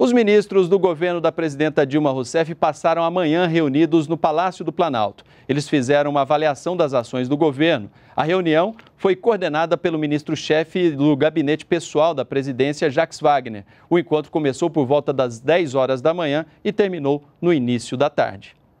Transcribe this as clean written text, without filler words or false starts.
Os ministros do governo da presidenta Dilma Rousseff passaram amanhã reunidos no Palácio do Planalto. Eles fizeram uma avaliação das ações do governo. A reunião foi coordenada pelo ministro-chefe do gabinete pessoal da presidência, Jaques Wagner. O encontro começou por volta das 10 horas da manhã e terminou no início da tarde.